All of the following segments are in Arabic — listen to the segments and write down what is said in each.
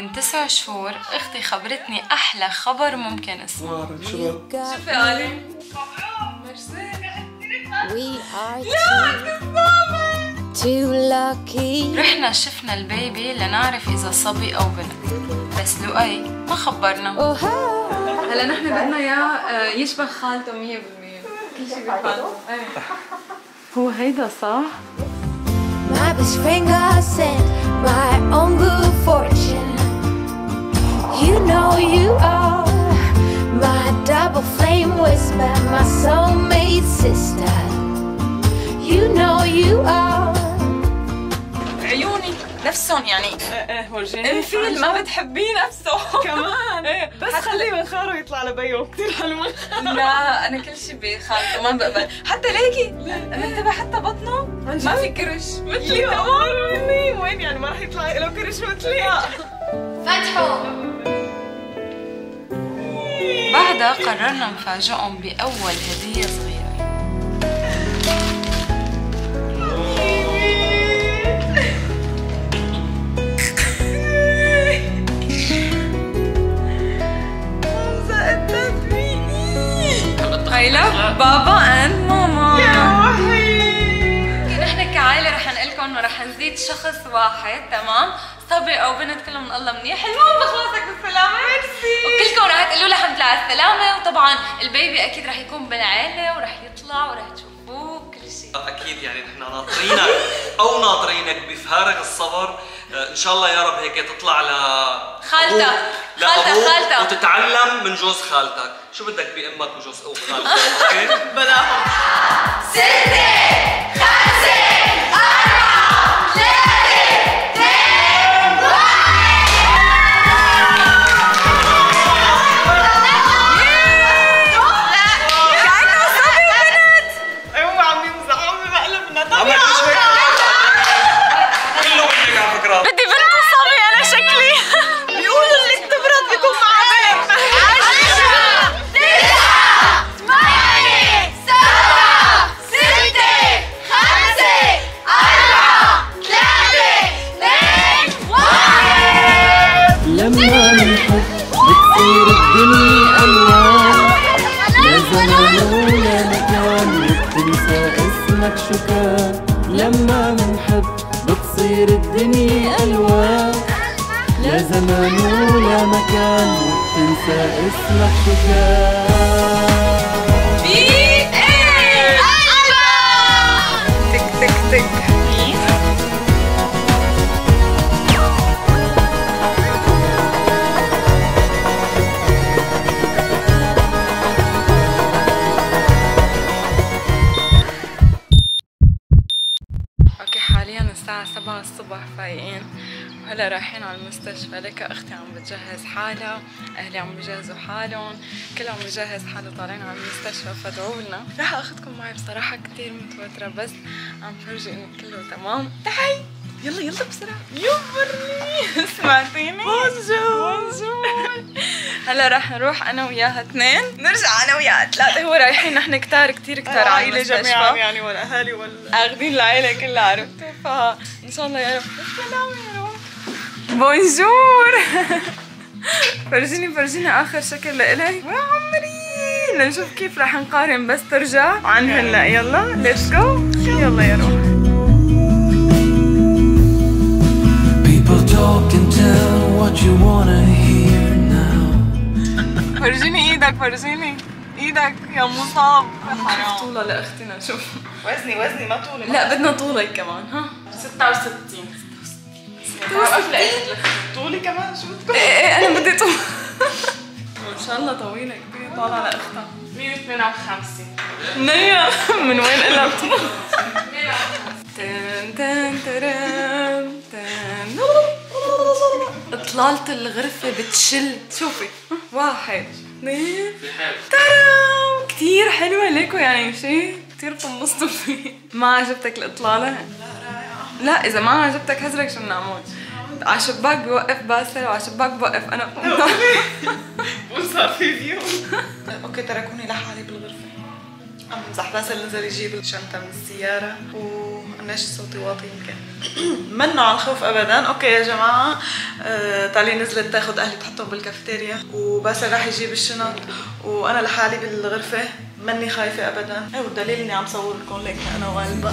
من 9 شهور اختي خبرتني احلى خبر ممكن اسمعه. شوفي علي رحنا شفنا البيبي لنعرف اذا صبي او بنت، بس لؤي ما خبرنا. هلا نحن بدنا اياه يشبه خالته 100%، كل شيء بخالته. هو هيدا صح؟ My best friend got sent my own good fortune. You know you are my double flame whisper, my soulmate sister. You know you are. عيوني نفسهم يعني. ايه ورجيني. الفيل ما بتحبيه نفسه. كمان. ايه بس خليه منخاره يطلع لبيه كثير حلو منخاره. لا انا كل شيء بخالته ما بقبل، حتى ليكي منتبه حتى بطنه ما في كرش مثلي تمام مني، وين يعني ما رح يطلع له كرش مثلي. فتحوا. بعدها قررنا نفاجئهم بأول هدية صغيرة. I love بابا and ماما. يا وحي. نحن كعائلة رح نقلكم ورح نزيد شخص واحد، تمام؟ صبي او بنت كله من الله منيح. المهم بخلصك بالسلامة. ميرسي. وكلكم رح تقولوا لي الحمد لله على السلامة، وطبعا البيبي اكيد رح يكون بالعائلة ورح يطلع ورح تشوفوه وكل شيء. اكيد يعني نحن ناطرينك او ناطرينك بفارغ الصبر، ان شاء الله يا رب هيك تطلع ل خالتك خالتك وتتعلم من جوز خالتك. شو بدك بامك وجوز او خالتك؟ اوكي بلاهم 6 5 4 3 2 1. كأنه صبي بنت. ايوه عم يمزح، عم بقلبنا طبيعي. بدي بنت وصبي انا شكلي. بيقولوا اللي بتبرد بيكون معها بنت. 10 9 7 6 5 4 3 2 1. لما نحب بتصير الدنيا انوار، يا زمان ولا مكان بتنسى اسمك شو كان. لما منحب بتصير الدنيا ألوان، لا زمان ولا مكان وبتنسى اسمك شو كان. تك تك تك الصبح فايقين، وهلا رايحين على المستشفى. لك اختي عم بتجهز حالها، اهلي عم بجهزوا حالهم، كله عم بجهز حاله، طالعين على المستشفى فادعوا لنا. راح اخذكم معي، بصراحه كثير متوتره بس عم فرجي انه كله تمام. تعي يلا يلا بسرعه. يبرني سمعتيني؟ بونجور. هلا راح نروح انا وياها 2، نرجع انا وياها 3. هو رايحين نحن كتار على المستشفى جميعا يعني، والاهالي اخذين العائله كلها، عرفتي؟ فان شاء الله يا رب بالسلامه يا رب. بونجور. فرجيني اخر شكل لإلي يا عمري، لنشوف كيف راح نقارن بس ترجع عن هلا. يلا ليتس جو، يلا يا روح. فرجيني ايدك، فرجيني ايدك يا مصاب. حرام طولة لاختنا، شوف وزني ما طولي. لا بدنا طولك كمان. ها 66 طولي كمان. شو بدكم؟ ايه انا بدي طول. ان شاء الله طويلة كبيرة طالعة لاختها. 152 نيا. من وين قلها طول؟ تن تن ترام تن. اطلالة الغرفة بتشل. شوفي 1 2 ترام. كثير حلوة ليكو يعني، شيء كثير طمستوا فيه. ما عجبتك الإطلالة؟ لا رائعة. لا إذا ما عجبتك هزرك شو بنعمل؟ على شباك بوقف باسل وعلى شباك بوقف أنا. وصار في فيو. أوكي تركوني لحالي بالغرفة. عم بمزح، باسل نزل يجيب الشنطة من السيارة، مناش صوتي واطي يمكن. منه على الخوف ابدا. اوكي يا جماعه تعالي نزلت تاخذ اهلي تحطهم بالكافيتيريا وبس راح يجيب الشنط وانا لحالي بالغرفه مني خايفه ابدا. اي والدليل اني عم صور لكم ليك انا وقلبها.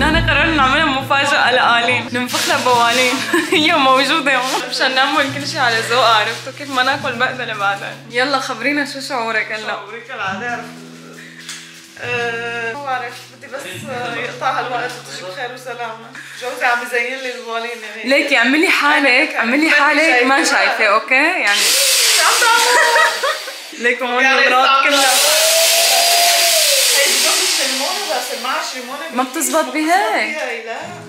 نحن قررنا نعملها مفاجأة لآلين، ننفخ لها بوالين، هي موجودة هون مشان نعمل كل شيء على ذوقها، عرفتوا كيف ما ناكل بقدلة بعدين. يلا خبرينا شو شعورك هلا؟ شعورك هلا عاد اعرف ما بعرف بدي بس يقطع هالوقت وتجي بخير وسلامة، جوزي عم يزين لي البوالين يعني. ليكي اعملي حالك اعملي حالك ما شايفة اوكي؟ يعني شو عم تعمل؟ ليك هون المرات كلها ما بتزبط بهيك.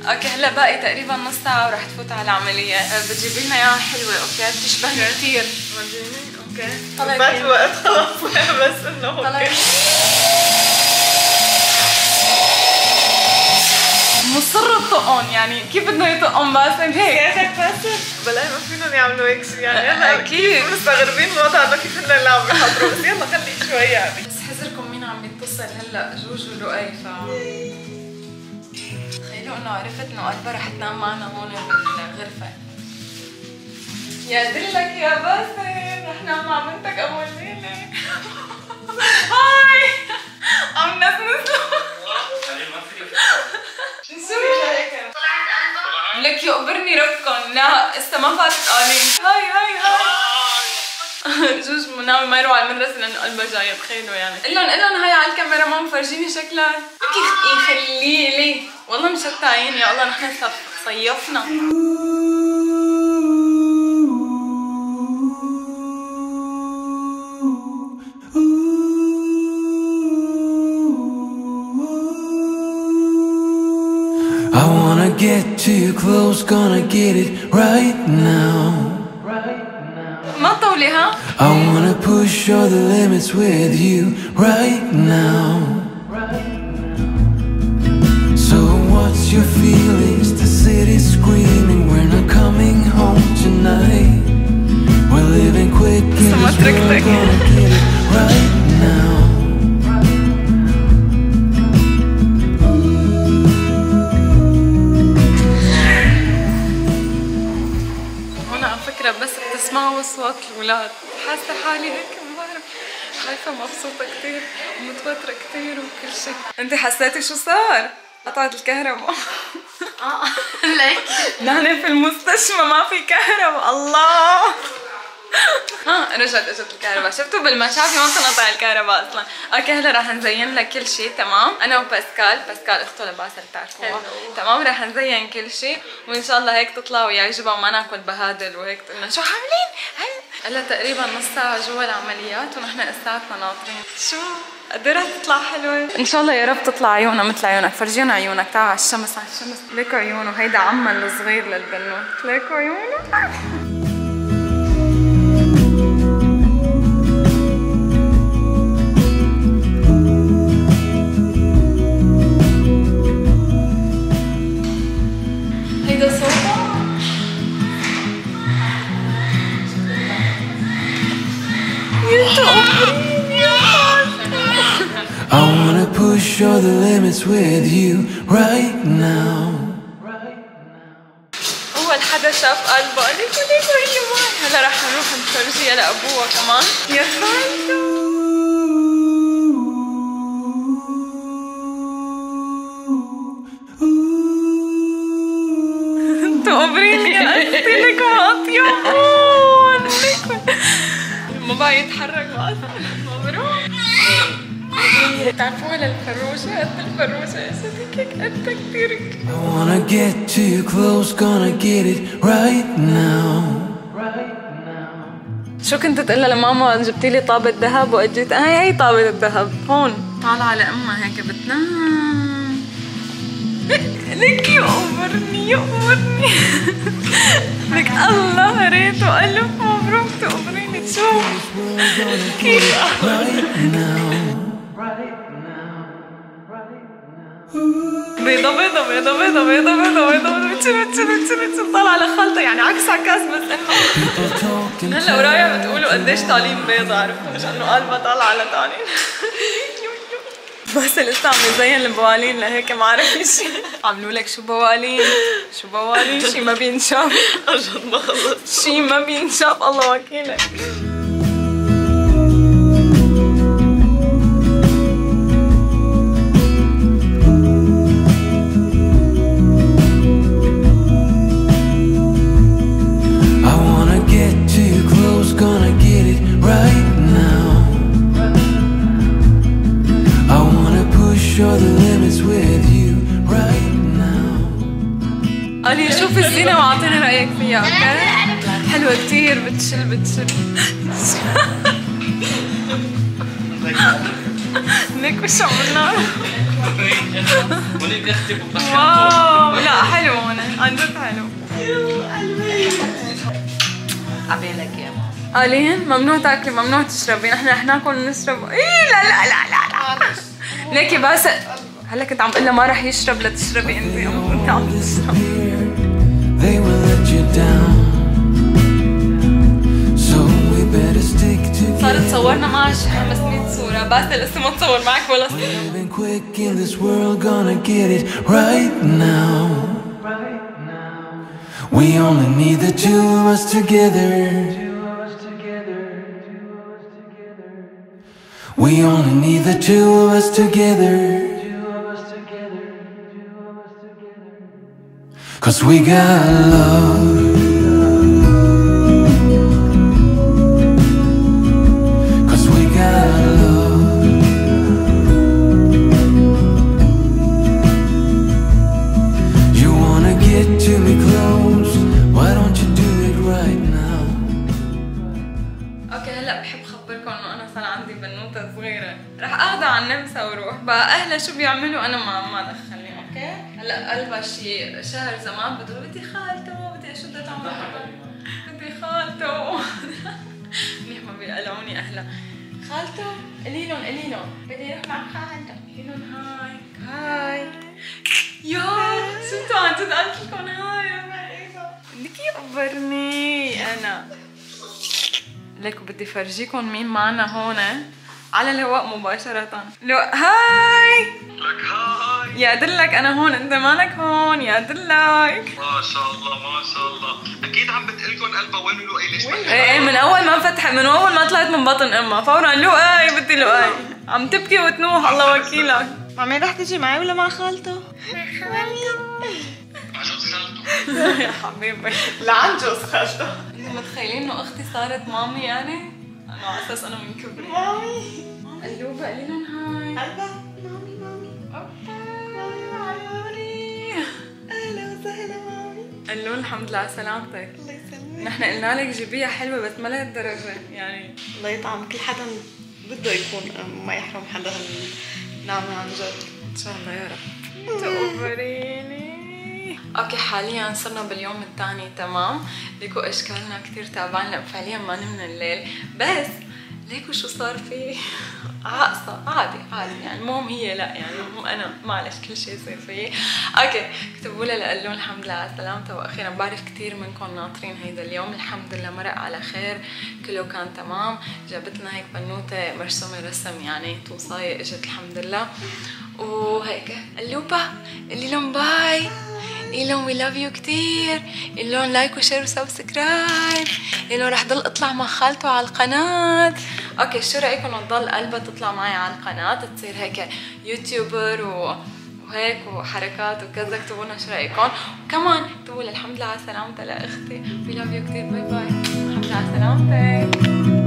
اوكي هلا باقي تقريبا نص ساعة ورح تفوت على العملية، بتجيبي لنا اياها حلوة اوكي؟ بتشبهني كثير. اوكي بعد الوقت خلص بس انه اوكي. مصر تطقهم يعني كيف بدنا يطقهم باسل هيك؟ سيادتك باسل؟ بلاي ما فينهم يعملوا هيك شيء يعني هلا اكيد مستغربين الوضع انه كيف هن اللي عم يحضروا بس يلا خليك شوي يعني. بس حذركم مين عم يتصل هلا جورجيو ولؤي ف تخيلوا انه عرفت انه قلبها رح تنام معنا هون بالغرفة. يا دلك يا باسل رح نام مع بنتك اول ليلة. هاي عم نسنس لك يقبرني ربكم. لا اسا ما فاتت قالين هاي هاي هاي جوج منام ما يروح على المدرسه لانه قلبها جايه تخيلوا يعني. قل لهم هاي على الكاميرا ما مفرجيني شكلها لك يخليه لي والله مشتت عيني. يا الله نحن صيفنا. Get too close, gonna get it right now. ما طولي ها؟ I wanna push all the limits with you right now. So what's your feelings? The city's screaming, we're not coming home tonight. We're living quick in this world, we're gonna get it right now. مع اصوات الاولاد حاسه حالي هيك ما بعرف خايفه مبسوطه كثير ومتوتره كثير وكل شيء. انت حسيتي شو صار؟ قطعت الكهرباء. ليك نحن في المستشفى ما في كهرباء. الله ها رجعت اجت الكهرباء. شفتوا بالمشافي ما بتنقطع الكهرباء اصلا. اوكي هلا رح نزين لك كل شيء تمام. انا وباسكال، باسكال اخته لباسل بتعرفوها تمام، رح نزين كل شيء وان شاء الله هيك تطلع ويعجبها وما ناكل بهادل وهيك قلنا شو عاملين؟ هلا تقريبا نص ساعة جوا العمليات ونحن ساعتنا ناطرين. شو قدرها تطلع حلوة؟ ان شاء الله يا رب تطلع عيونها مثل عيونك. فرجينا عيونك، تعال على الشمس على الشمس. ليكوا عيونه، هيدا عمها الصغير للبنوت، ليكوا عيونه. I wanna push all the limits with you right now. أول حدا شاف قلبه قال لك ليكو هي معي. هلا رح نروح نفرجيها لأبوها كمان. يا خالتو انتو قبريني يا قلبي لكم أطيبون لكم. ما بقى يتحرك أصلا. مبروك. بتعرفوها للفروشة؟ قد الفروشة يا صديقك قدها كتير. I wanna get too close, gonna get it right now. شو كنت تقلها لماما جبتيلي طابة ذهب واجيت؟ هي طابة الذهب هون طالعة لأمها هيك بتنام. لك يقبرني يقبرني. لك الله ريتو ألف مبروك تقبريني. شو كيف أخبرك؟ Right now. بيضة بيضة بيضة بيضة بيضة بيضة بيضة بتشيل بتشيل طالعة لخلطة يعني عكس عكاز مثلا. هلا ورايا بتقولوا قديش تعليم بيضة، عرفتوا مش انه قلبها طالعة لتعليم. بس لسه عم يزين البوالين لهيك ما عرفش. عملوا لك شو بوالين شو بوالين، شي ما بينشاف. اجل ما خلص شي ما بينشاف، الله وكيلك. قالي شوفي الزينة واعطيني رأيك فيها، اوكي؟ حلوة كتير، بتشل بتشل. ليك وش عملنا؟ واو لا حلو، هنا عن جد حلو. عبالك يا ماما قالين ممنوع تاكلي ممنوع تشربي، نحن رح ناكل ونشرب. ايه لا لا لا لا ليكي بس هلا كنت عم قلها ما رح يشرب لتشربي انت، كنت عم تشربي. صارت صورنا معها شي 500 صورة، بس لسه ما تصور معك ولا صورة. We only need the two of us together. 'Cause we got love. 'Cause we got love. You wanna get to me close, why don't you do it right now? اوكي هلا بحب اخبركم انه انا صار عندي بنوته صغيره، رح اخذها على النمسا واروح بقى اهلها شو بيعملوا انا ما دخلني، اوكي؟ هلا قلبها شي شهر زمان بتقول بدي خالته، بدي اشدها تعمل بدي خالته. منيح ما بيقلعوني اهلها. خالته قولي لهم قولي لهم بدي اروح مع خالته، قولي لهم هاي هاي. يا شفتوا عن جد قلت لكم هاي يا بدك يقبرني انا. لك بدي فرجيكم مين معنا هون على الهواء مباشرة. لو هاي لك هاي يا دلك انا هون انت مالك هون يا دلك. ما شاء الله ما شاء الله، اكيد عم بتقلكم قلبها وين لؤي ليش ما ايه من اول ما فتح من اول ما طلعت من بطن امها فورا لؤي بدي لؤي، عم تبكي وتنوح الله وكيلك. مامي رح تجي معي ولا مع خالته؟ مع خالته يا حبيبي لعن جوز خالته. انتم متخيلين انه اختي صارت مامي يعني؟ انا على اساس انا من كبري مامي. قلوبه قولي لهم هاي. قلبه مامي مامي اوبا مامي معموري اهلا وسهلا مامي. قال لهم الحمد لله على سلامتك. الله يسلمك. نحن قلنا لك جيبيها حلوه بس ما لهالدرجه يعني. الله يطعم كل حدا بده يكون ما يحرم حدا هالنعمه عن جد. ان شاء الله يا رب. تقبريني. اوكي حاليا صرنا باليوم الثاني تمام، ليكو اشكالنا كثير تعبانه فعليا ما نمنا الليل، بس ليكو شو صار في عاقصه عادي عادي يعني، مو هي لا يعني مو انا معلش كل شيء يصير فيي. اوكي اكتبوا لها لقول لهم الحمد لله على سلامتها، واخيرا بعرف كثير منكم ناطرين هيدا اليوم، الحمد لله مرق على خير كله كان تمام، جابت لنا هيك بنوته مرسومه رسم يعني توصايه اجت الحمد لله، وهيك قلوبه قولي لهم باي. قل لهم وي لاف يو كثير، قل لهم لايك وشير وسبسكرايب، قل لهم رح ضل اطلع مع خالته على القناه. اوكي شو رايكم تضل قلبها تطلع معي على القناه تصير هيك يوتيوبر وهيك وحركات وكذا، اكتبوا لنا شو رايكم، وكمان اكتبوا لها الحمد لله على سلامتها لاختي، وي لاف يو كثير باي باي، الحمد لله على سلامتك.